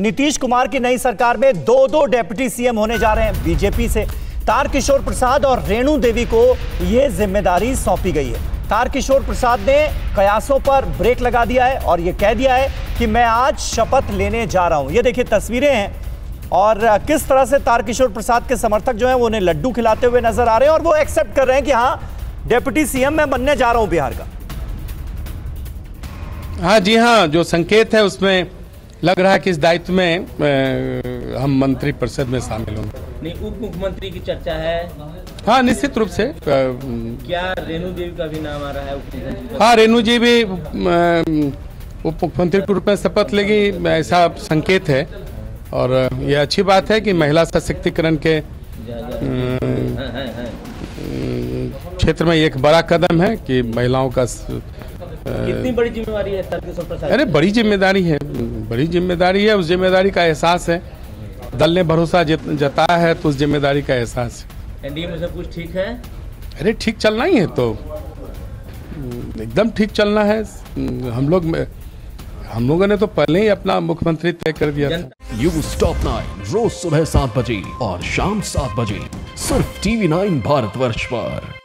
नीतीश कुमार की नई सरकार में 2 डेप्यूटी सीएम होने जा रहे हैं। बीजेपी से तारकिशोर प्रसाद और रेणु देवी को यह जिम्मेदारी सौंपी गई है। तारकिशोर प्रसाद ने कयासों पर ब्रेक लगा दिया है और यह कह दिया है कि मैं आज शपथ लेने जा रहा हूं। ये देखिए तस्वीरें हैं और किस तरह से तारकिशोर प्रसाद के समर्थक जो हैं वो उन्हें लड्डू खिलाते हुए नजर आ रहे हैं और वो एक्सेप्ट कर रहे हैं कि हाँ, डेप्यूटी सीएम मैं बनने जा रहा हूं बिहार का। हाँ जी हाँ, जो संकेत है उसमें लग रहा है कि इस दायित्व में हम मंत्री परिषद में शामिल होंगे। नहीं, उप मुख्यमंत्री की चर्चा है। हाँ, निश्चित रूप से। क्या रेणु देवी का भी नाम आ रहा है उप मुख्यमंत्री? हाँ, रेणु जी भी उप मुख्यमंत्री के रूप में शपथ लेगी, ऐसा संकेत है। और यह अच्छी बात है कि महिला सशक्तिकरण के क्षेत्र में एक बड़ा कदम है कि महिलाओं का। कितनी बड़ी जिम्मेदारी है तारकिशोर प्रसाद? अरे बड़ी जिम्मेदारी है, बड़ी जिम्मेदारी है। उस जिम्मेदारी का एहसास है, दल ने भरोसा जताया है तो उस जिम्मेदारी का एहसास है। एनडीए में सब कुछ ठीक है? अरे ठीक चलना ही है तो एकदम ठीक चलना है। हम लोगों ने तो पहले ही अपना मुख्यमंत्री तय कर दिया था। यू स्टॉप 9 रोज सुबह 7 बजे और शाम 7 बजे सिर्फ TV9 भारतवर्ष पर।